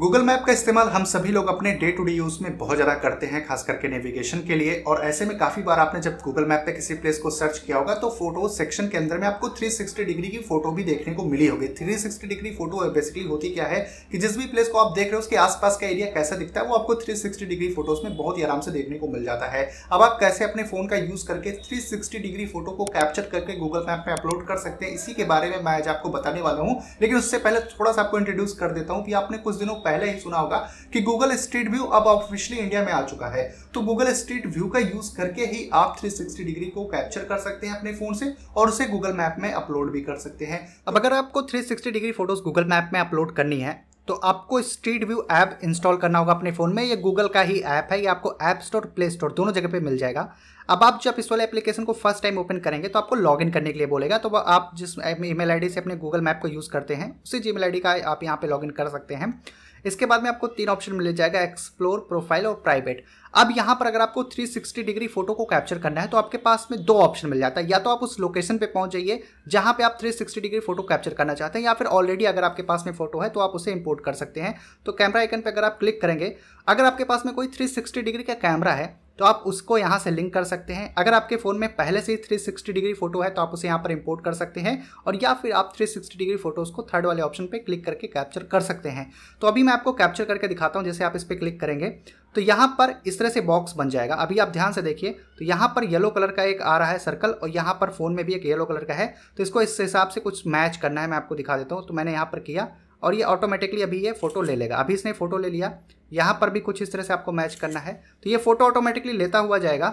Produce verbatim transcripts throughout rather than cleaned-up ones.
Google map का इस्तेमाल हम सभी लोग अपने डे टू डे यूज में बहुत ज़्यादा करते हैं, खास करके नेविगेशन के लिए। और ऐसे में काफ़ी बार आपने जब गूगल मैप पे किसी प्लेस को सर्च किया होगा तो फोटो सेक्शन के अंदर में आपको तीन सौ साठ डिग्री की फोटो भी देखने को मिली होगी। तीन सौ साठ डिग्री फोटो बेसिकली होती क्या है कि जिस भी प्लेस को आप देख रहे हो उसके आसपास का एरिया कैसा दिखता है वो आपको तीन सौ साठ डिग्री फोटोज में बहुत ही आराम से देखने को मिल जाता है। अब आप कैसे अपने फ़ोन का यूज़ करके तीन सौ साठ डिग्री फोटो को कैप्चर करके गूगल मैप में अपलोड कर सकते हैं, इसी के बारे में मैं आज आपको बताने वाला हूँ। लेकिन उससे पहले थोड़ा सा आपको इंट्रोड्यूस कर देता हूँ कि आपने कुछ दिनों पहले ही सुना होगा कि Google Street View अब ऑफिशियली इंडिया में आ चुका है। तो Google Street View का यूज करके ही आप तीन सौ साठ डिग्री को कैप्चर कर सकते हैं अपने फोन से और उसे Google मैप में अपलोड भी कर सकते हैं। अब अगर आपको तीन सौ साठ डिग्री फोटोज Google मैप में अपलोड करनी है तो आपको स्ट्रीट व्यू ऐप इंस्टॉल करना होगा अपने फ़ोन में। ये गूगल का ही ऐप है, ये आपको ऐप स्टोर प्ले स्टोर दोनों जगह पे मिल जाएगा। अब आप जब इस वाले एप्लीकेशन को फर्स्ट टाइम ओपन करेंगे तो आपको लॉगिन करने के लिए बोलेगा, तो आप जिस ईमेल आईडी से अपने गूगल मैप को यूज़ करते हैं उसी जी मेल आई डी का आप यहाँ पे लॉगिन कर सकते हैं। इसके बाद में आपको तीन ऑप्शन मिल जाएगा, एक्सप्लोर, प्रोफाइल और प्राइवेट। अब यहाँ पर अगर आपको तीन सौ साठ डिग्री फोटो को कैप्चर करना है तो आपके पास में दो ऑप्शन मिल जाता है, या तो आप उस लोकेशन पे पहुँच जाइए जहाँ पे आप तीन सौ साठ डिग्री फोटो कैप्चर करना चाहते हैं, या फिर ऑलरेडी अगर आपके पास में फोटो है तो आप उसे इंपोर्ट कर सकते हैं। तो कैमरा आइकन पर अगर आप क्लिक करेंगे, अगर आपके पास में कोई तीन सौ साठ डिग्री का कैमरा है तो आप उसको यहाँ से लिंक कर सकते हैं। अगर आपके फ़ोन में पहले से ही तीन सौ साठ डिग्री फोटो है तो आप उसे यहाँ पर इंपोर्ट कर सकते हैं, और या फिर आप तीन सौ साठ डिग्री फोटोज़ को थर्ड वाले ऑप्शन पे क्लिक करके कैप्चर कर सकते हैं। तो अभी मैं आपको कैप्चर करके दिखाता हूँ। जैसे आप इस पर क्लिक करेंगे तो यहाँ पर इस तरह से बॉक्स बन जाएगा। अभी आप ध्यान से देखिए तो यहाँ पर येलो कलर का एक आ रहा है सर्कल, और यहाँ पर फ़ोन में भी एक येलो कलर का है। तो इसको इस हिसाब से कुछ मैच करना है, मैं आपको दिखा देता हूँ। तो मैंने यहाँ पर किया और ये ऑटोमेटिकली अभी ये फ़ोटो ले लेगा। अभी इसने फ़ोटो ले लिया, यहाँ पर भी कुछ इस तरह से आपको मैच करना है तो ये फ़ोटो ऑटोमेटिकली लेता हुआ जाएगा।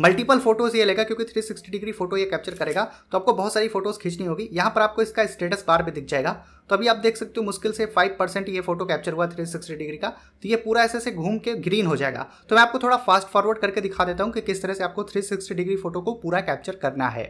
मल्टीपल फोटोज़ ये लेगा क्योंकि तीन सौ साठ डिग्री फोटो ये कैप्चर करेगा तो आपको बहुत सारी फोटोज़ खींचनी होगी। यहाँ पर आपको इसका स्टेटस बार भी दिख जाएगा। तो अभी आप देख सकते हो मुश्किल से पाँच परसेंट ये फोटो कैप्चर हुआ तीन सौ साठ डिग्री का। तो ये पूरा ऐसे से घूम के ग्रीन हो जाएगा। तो मैं आपको थोड़ा फास्ट फॉरवर्ड करके दिखा देता हूँ कि किस तरह से आपको तीन सौ साठ डिग्री फोटो को पूरा कैप्चर करना है।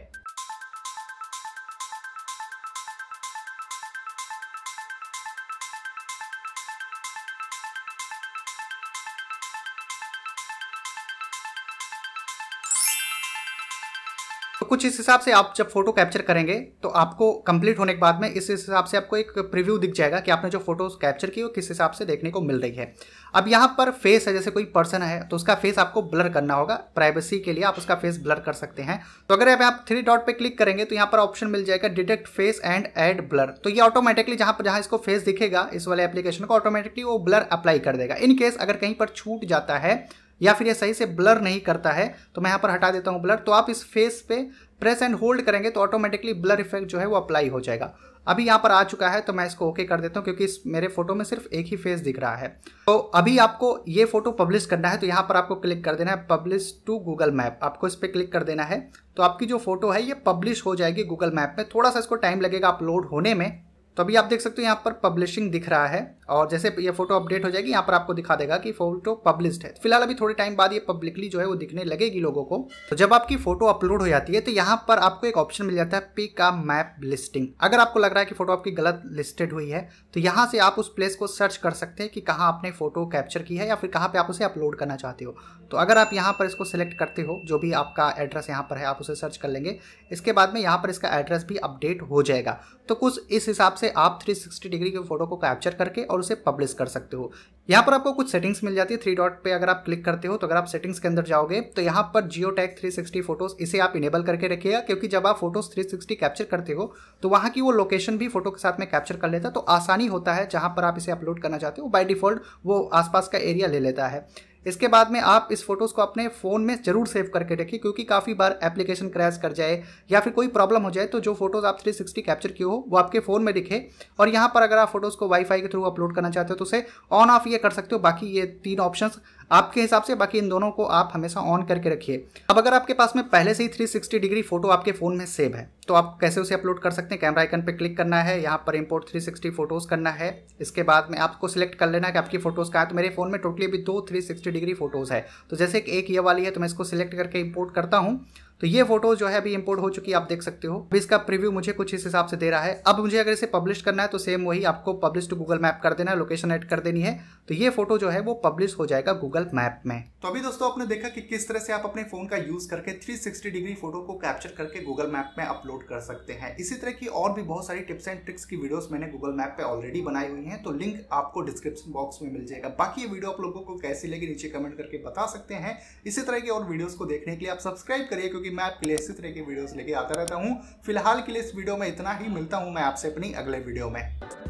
तो कुछ इस हिसाब से आप जब फोटो कैप्चर करेंगे तो आपको कंप्लीट होने के बाद में इस हिसाब से आपको एक प्रीव्यू दिख जाएगा कि आपने जो फोटोज कैप्चर की वो किस हिसाब से देखने को मिल रही है। अब यहाँ पर फेस है, जैसे कोई पर्सन है तो उसका फेस आपको ब्लर करना होगा। प्राइवेसी के लिए आप उसका फेस ब्लर कर सकते हैं। तो अगर अब आप थ्री डॉट पर क्लिक करेंगे तो यहाँ पर ऑप्शन मिल जाएगा detect face and add blur. तो ये ऑटोमेटिकली जहाँ पर जहाँ इसको फेस दिखेगा इस वाले एप्लीकेशन को ऑटोमेटिकली वो ब्लर अप्लाई कर देगा। इन केस अगर कहीं पर छूट जाता है या फिर ये सही से ब्लर नहीं करता है तो मैं यहाँ पर हटा देता हूँ ब्लर। तो आप इस फेस पे प्रेस एंड होल्ड करेंगे तो ऑटोमेटिकली ब्लर इफेक्ट जो है वो अप्लाई हो जाएगा। अभी यहाँ पर आ चुका है तो मैं इसको ओके कर देता हूँ क्योंकि इस मेरे फोटो में सिर्फ एक ही फेस दिख रहा है। तो अभी आपको ये फोटो पब्लिश करना है तो यहाँ पर आपको क्लिक कर देना है पब्लिश टू गूगल मैप। आपको इस पर क्लिक कर देना है तो आपकी जो फोटो है ये पब्लिश हो जाएगी गूगल मैप में। थोड़ा सा इसको टाइम लगेगा अपलोड होने में। तो अभी आप देख सकते हो यहाँ पर पब्लिशिंग दिख रहा है और जैसे ये फोटो अपडेट हो जाएगी यहाँ पर आपको दिखा देगा कि फोटो पब्लिश्ड है। फिलहाल अभी थोड़े टाइम बाद ये पब्लिकली जो है वो दिखने लगेगी लोगों को। तो जब आपकी फोटो अपलोड हो जाती है तो यहाँ पर आपको एक ऑप्शन मिल जाता है पिक अ मैप लिस्टिंग। अगर आपको लग रहा है कि फोटो आपकी गलत लिस्टेड हुई है तो यहाँ से आप उस प्लेस को सर्च कर सकते हैं कि कहाँ आपने फोटो कैप्चर की है या फिर कहाँ पर आप उसे अपलोड करना चाहते हो। तो अगर आप यहाँ पर इसको सिलेक्ट करते हो, जो भी आपका एड्रेस यहाँ पर है आप उसे सर्च कर लेंगे। इसके बाद में यहाँ पर इसका एड्रेस भी अपडेट हो जाएगा। तो कुछ इस हिसाब से आप तीन सौ साठ डिग्री के फोटो को कैप्चर करके और उसे पब्लिश कर सकते हो। यहाँ पर आपको कुछ सेटिंग्स मिल जाती है। थ्री डॉट पे अगर आप क्लिक करते हो तो अगर आप सेटिंग्स के अंदर जाओगे तो यहाँ पर जियो टैग तीन सौ साठ फोटोज इसे आप इनेबल करके रखिएगा क्योंकि जब आप फोटोज तीन सौ साठ कैप्चर करते हो तो वहाँ की वो लोकेशन भी फोटो के साथ में कैप्चर कर लेता है। तो आसानी होता है जहाँ पर आप इसे अपलोड करना चाहते हो, बाय डिफॉल्ट वो आसपास का एरिया ले लेता है। इसके बाद में आप इस फोटोज़ को अपने फ़ोन में ज़रूर सेव करके रखिए क्योंकि काफ़ी बार एप्लीकेशन क्रैश कर जाए या फिर कोई प्रॉब्लम हो जाए तो जो फोटोज़ आप तीन सौ साठ कैप्चर किए हो वो आपके फ़ोन में दिखे। और यहाँ पर अगर आप फोटोज़ को वाईफाई के थ्रू अपलोड करना चाहते हो तो उसे ऑन ऑफ ये कर सकते हो। बाकी ये तीन ऑप्शंस आपके हिसाब से, बाकी इन दोनों को आप हमेशा ऑन करके रखिए। अब अगर आपके पास में पहले से ही तीन सौ साठ डिग्री फोटो आपके फ़ोन में सेव है तो आप कैसे उसे अपलोड कर सकते हैं। कैमरा आइकन पर क्लिक करना है, यहाँ पर इंपोर्ट तीन सौ साठ फोटोज़ करना है। इसके बाद में आपको सिलेक्ट कर लेना है कि आपकी फोटोज़ कहाँ है। तो मेरे फ़ोन में टोटली अभी दो तीन सौ साठ डिग्री फोटोज़ है। तो जैसे एक ये वाली है तो मैं इसको सिलेक्ट करके इंपोर्ट करता हूँ। तो ये फोटो जो है अभी इंपोर्ट हो चुकी है, आप देख सकते हो। अभी इसका प्रीव्यू मुझे कुछ इस हिसाब से दे रहा है। अब मुझे अगर इसे पब्लिश करना है तो सेम वही आपको पब्लिश टू गूगल मैप कर देना है, लोकेशन ऐड कर देनी है, तो ये फोटो जो है वो पब्लिश हो जाएगा गूगल मैप में। तो अभी दोस्तों आपने देखा कि किस तरह से आप अपने फोन का यूज करके तीन सौ साठ डिग्री फोटो को कैप्चर करके गूगल मैप में अपलोड कर सकते हैं। इसी तरह की और भी बहुत सारी टिप्स एंड ट्रिक्स की वीडियोस मैंने गूगल मैप पे ऑलरेडी बनाई हुई हैं, तो लिंक आपको डिस्क्रिप्शन बॉक्स में मिल जाएगा। बाकी ये वीडियो आप लोगों को कैसी लगी नीचे कमेंट करके बता सकते हैं। इसी तरह की और वीडियोस को देखने के लिए आप सब्सक्राइब करिए, क्योंकि मैं आपके लिए इसी तरह की वीडियोस लेके आता रहता हूँ। फिलहाल के लिए इस वीडियो में इतना ही, मिलता हूँ मैं आपसे अपनी अगले वीडियो में।